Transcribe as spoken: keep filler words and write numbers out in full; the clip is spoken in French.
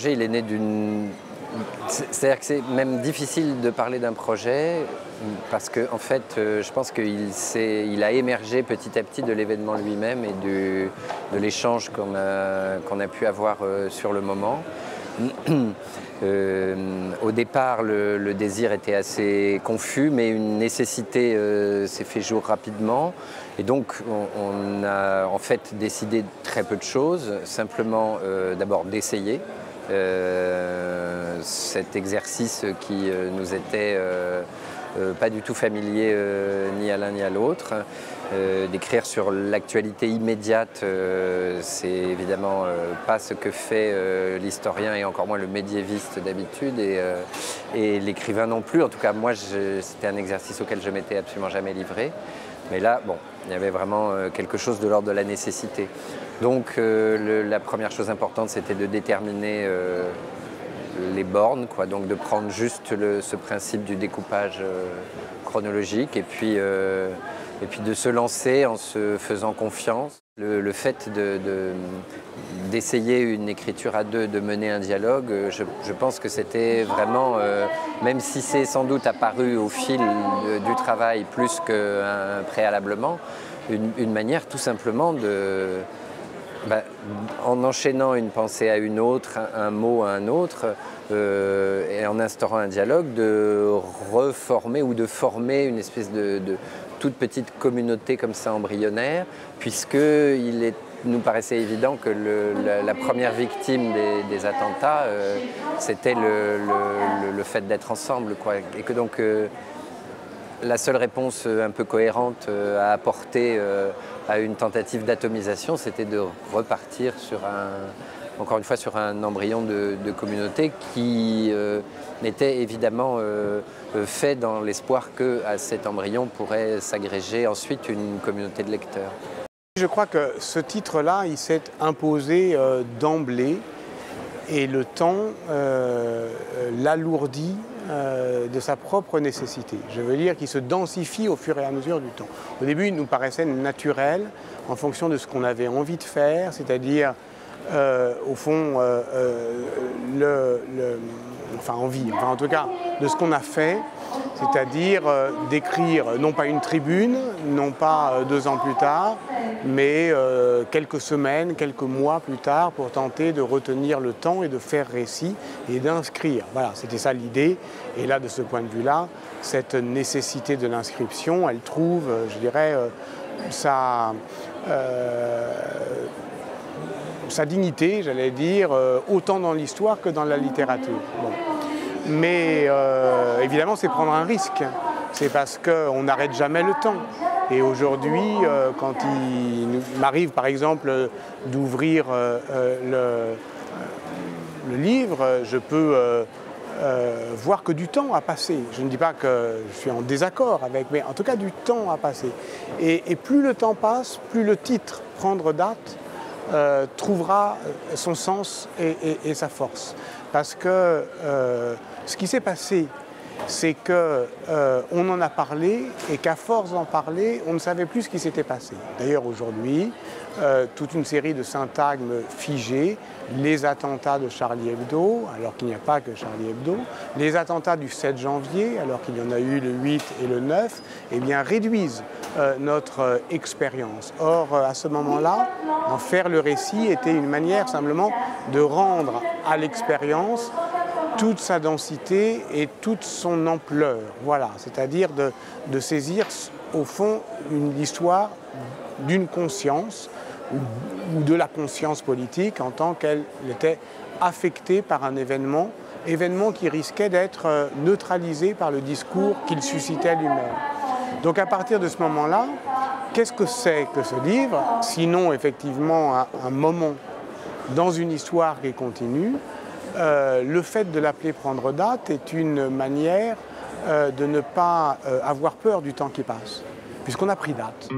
projet, il est né d'une... C'est-à-dire que c'est même difficile de parler d'un projet parce que, en fait, je pense qu'il s'est, il a émergé petit à petit de l'événement lui-même et du, de l'échange qu'on a, qu'on a pu avoir sur le moment. Euh, au départ, le, le désir était assez confus, mais une nécessité euh, s'est fait jour rapidement. Et donc, on, on a en fait décidé très peu de choses, simplement euh, d'abord d'essayer euh, cet exercice qui euh, nous était euh, euh, pas du tout familier euh, ni à l'un ni à l'autre. Euh, d'écrire sur l'actualité immédiate, euh, c'est évidemment euh, pas ce que fait euh, l'historien et encore moins le médiéviste d'habitude et, euh, et l'écrivain non plus. En tout cas, moi, c'était un exercice auquel je m'étais absolument jamais livré. Mais là, bon, il y avait vraiment euh, quelque chose de l'ordre de la nécessité. Donc, euh, le, la première chose importante, c'était de déterminer euh, les bornes, quoi. Donc, de prendre juste le, ce principe du découpage euh, chronologique et puis... Euh, Et puis de se lancer en se faisant confiance. Le, le fait de, de, d'essayer une écriture à deux, de mener un dialogue, je, je pense que c'était vraiment, euh, même si c'est sans doute apparu au fil de, du travail plus que préalablement, une, une manière tout simplement de... Bah, en enchaînant une pensée à une autre, un, un mot à un autre, euh, et en instaurant un dialogue, de reformer ou de former une espèce de, de toute petite communauté comme ça embryonnaire, puisqu'il nous paraissait évident que le, la, la première victime des, des attentats, euh, c'était le, le, le fait d'être ensemble, quoi, et que donc... Euh, La seule réponse un peu cohérente à apporter à une tentative d'atomisation, c'était de repartir sur un, encore une fois, sur un embryon de, de communauté qui euh, était évidemment euh, fait dans l'espoir que à cet embryon pourrait s'agréger ensuite une communauté de lecteurs. Je crois que ce titre-là, il s'est imposé euh, d'emblée et le temps euh, l'alourdit de sa propre nécessité. Je veux dire qu'il se densifie au fur et à mesure du temps. Au début, il nous paraissait naturel en fonction de ce qu'on avait envie de faire, c'est-à-dire, euh, au fond, euh, euh, le, le, enfin envie, enfin, en tout cas, de ce qu'on a fait, c'est-à-dire euh, d'écrire non pas une tribune, non pas euh, deux ans plus tard, mais euh, quelques semaines, quelques mois plus tard pour tenter de retenir le temps et de faire récit et d'inscrire. Voilà, c'était ça l'idée. Et là, de ce point de vue-là, cette nécessité de l'inscription, elle trouve, je dirais, euh, sa, euh, sa dignité, j'allais dire, euh, autant dans l'histoire que dans la littérature. Bon. Mais euh, évidemment, c'est prendre un risque. C'est parce qu'on n'arrête jamais le temps. Et aujourd'hui, euh, quand il m'arrive, par exemple, d'ouvrir euh, euh, le, le livre, je peux euh, euh, voir que du temps a passé. Je ne dis pas que je suis en désaccord avec, mais en tout cas, du temps a passé. Et, et plus le temps passe, plus le titre « Prendre date » euh, trouvera son sens et, et, et sa force. Parce que euh, ce qui s'est passé, c'est qu'on euh, en a parlé et qu'à force d'en parler, on ne savait plus ce qui s'était passé. D'ailleurs aujourd'hui, euh, toute une série de syntagmes figés, les attentats de Charlie Hebdo, alors qu'il n'y a pas que Charlie Hebdo, les attentats du sept janvier, alors qu'il y en a eu le huit et le neuf, eh bien réduisent euh, notre euh, expérience. Or, euh, à ce moment-là, en faire le récit était une manière simplement de rendre à l'expérience toute sa densité et toute son ampleur, voilà, c'est-à-dire de, de saisir au fond l'histoire d'une conscience ou de la conscience politique en tant qu'elle était affectée par un événement, événement qui risquait d'être neutralisé par le discours qu'il suscitait lui-même. Donc à partir de ce moment-là, qu'est-ce que c'est que ce livre, sinon effectivement un, un moment dans une histoire qui continue. Euh, le fait de l'appeler prendre date est une manière euh, de ne pas euh, avoir peur du temps qui passe, puisqu'on a pris date.